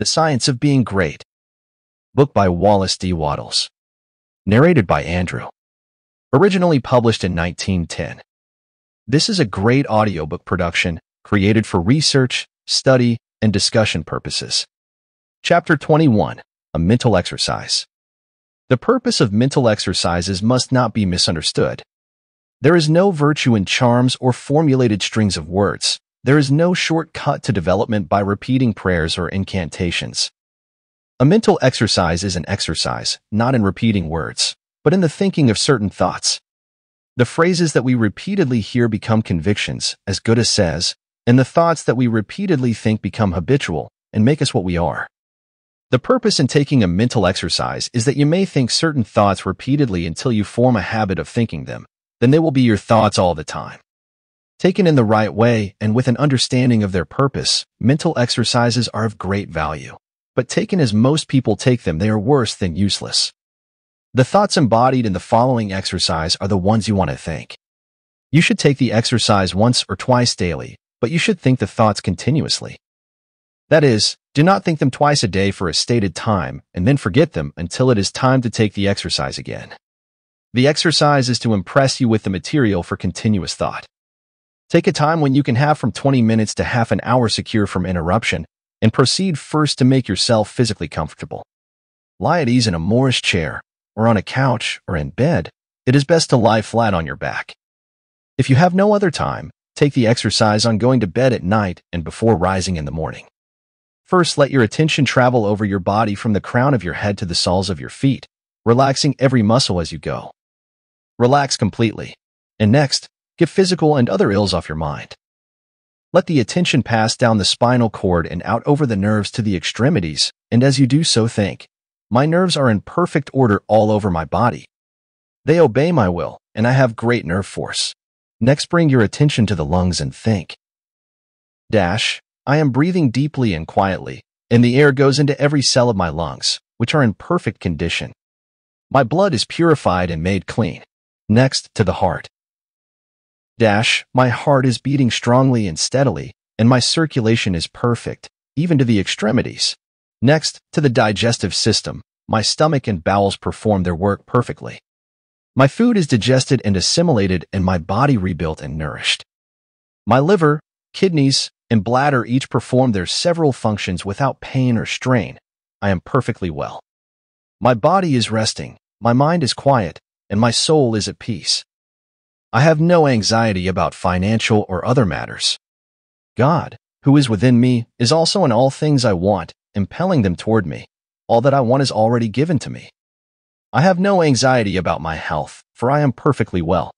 The Science of Being Great. Book by Wallace D. Wattles. Narrated by Andrew. Originally published in 1910. This is a great audiobook production created for research, study, and discussion purposes. Chapter 21. A Mental Exercise. The purpose of mental exercises must not be misunderstood. There is no virtue in charms or formulated strings of words. There is no shortcut to development by repeating prayers or incantations. A mental exercise is an exercise, not in repeating words, but in the thinking of certain thoughts. The phrases that we repeatedly hear become convictions, as Buddha says, and the thoughts that we repeatedly think become habitual and make us what we are. The purpose in taking a mental exercise is that you may think certain thoughts repeatedly until you form a habit of thinking them. Then they will be your thoughts all the time. Taken in the right way and with an understanding of their purpose, mental exercises are of great value. But taken as most people take them, they are worse than useless. The thoughts embodied in the following exercise are the ones you want to think. You should take the exercise once or twice daily, but you should think the thoughts continuously. That is, do not think them twice a day for a stated time, and then forget them until it is time to take the exercise again. The exercise is to impress you with the material for continuous thought. Take a time when you can have from 20 minutes to half an hour secure from interruption, and proceed first to make yourself physically comfortable. Lie at ease in a Morris chair, or on a couch, or in bed. It is best to lie flat on your back. If you have no other time, take the exercise on going to bed at night and before rising in the morning. First, let your attention travel over your body from the crown of your head to the soles of your feet, relaxing every muscle as you go. Relax completely, and next, get physical and other ills off your mind. Let the attention pass down the spinal cord and out over the nerves to the extremities, and as you do so think, my nerves are in perfect order all over my body. They obey my will, and I have great nerve force. Next, bring your attention to the lungs and think. Dash, I am breathing deeply and quietly, and the air goes into every cell of my lungs, which are in perfect condition. My blood is purified and made clean. Next, to the heart. Dash, my heart is beating strongly and steadily, and my circulation is perfect, even to the extremities. Next, to the digestive system, my stomach and bowels perform their work perfectly. My food is digested and assimilated, and my body rebuilt and nourished. My liver, kidneys, and bladder each perform their several functions without pain or strain. I am perfectly well. My body is resting, my mind is quiet, and my soul is at peace. I have no anxiety about financial or other matters. God, who is within me, is also in all things I want, impelling them toward me. All that I want is already given to me. I have no anxiety about my health, for I am perfectly well.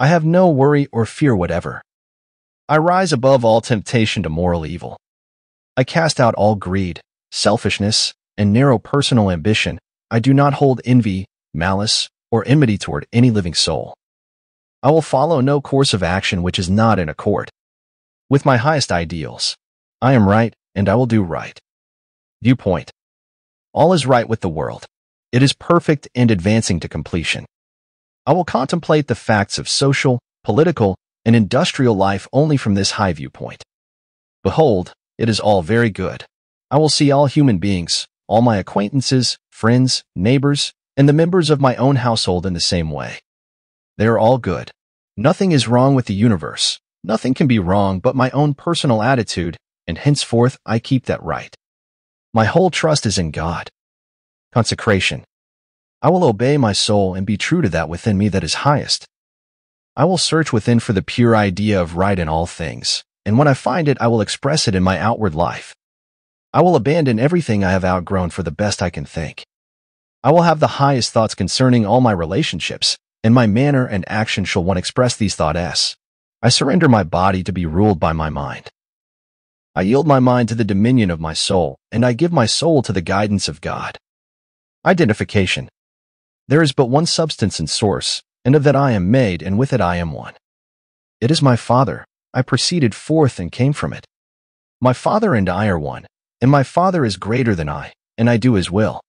I have no worry or fear whatever. I rise above all temptation to moral evil. I cast out all greed, selfishness, and narrow personal ambition. I do not hold envy, malice, or enmity toward any living soul. I will follow no course of action which is not in accord with my highest ideals. I am right, and I will do right. Viewpoint. All is right with the world. It is perfect and advancing to completion. I will contemplate the facts of social, political, and industrial life only from this high viewpoint. Behold, it is all very good. I will see all human beings, all my acquaintances, friends, neighbors, and the members of my own household in the same way. They are all good. Nothing is wrong with the universe. Nothing can be wrong but my own personal attitude, and henceforth I keep that right. My whole trust is in God. Consecration. I will obey my soul and be true to that within me that is highest. I will search within for the pure idea of right in all things, and when I find it, I will express it in my outward life. I will abandon everything I have outgrown for the best I can think. I will have the highest thoughts concerning all my relationships, and my manner and action shall one express these thoughts. I surrender my body to be ruled by my mind. I yield my mind to the dominion of my soul, and I give my soul to the guidance of God. Identification. There is but one substance and source, and of that I am made, and with it I am one. It is my Father. I proceeded forth and came from it. My Father and I are one, and my Father is greater than I, and I do His will.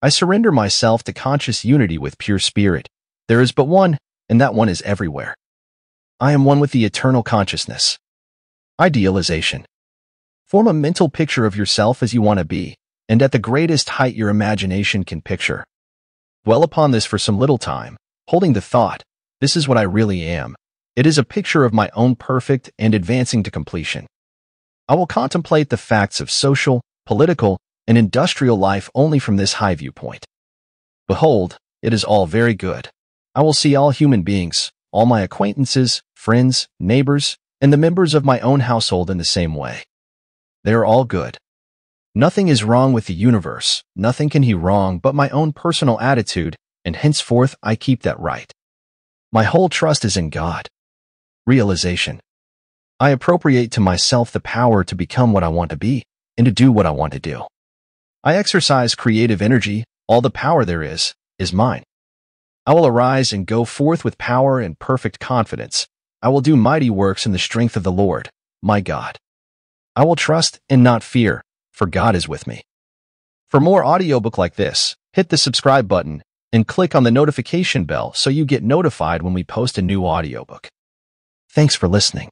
I surrender myself to conscious unity with pure spirit. There is but one, and that one is everywhere. I am one with the eternal consciousness. Idealization. Form a mental picture of yourself as you want to be, and at the greatest height your imagination can picture. Dwell upon this for some little time, holding the thought, this is what I really am. It is a picture of my own perfect and advancing to completion. I will contemplate the facts of social, political, and industrial life only from this high viewpoint. Behold, it is all very good. I will see all human beings, all my acquaintances, friends, neighbors, and the members of my own household in the same way. They are all good. Nothing is wrong with the universe, nothing can be wrong but my own personal attitude, and henceforth I keep that right. My whole trust is in God. Realization. I appropriate to myself the power to become what I want to be, and to do what I want to do. I exercise creative energy, all the power there is mine. I will arise and go forth with power and perfect confidence. I will do mighty works in the strength of the Lord, my God. I will trust and not fear, for God is with me. For more audiobook like this, hit the subscribe button and click on the notification bell so you get notified when we post a new audiobook. Thanks for listening.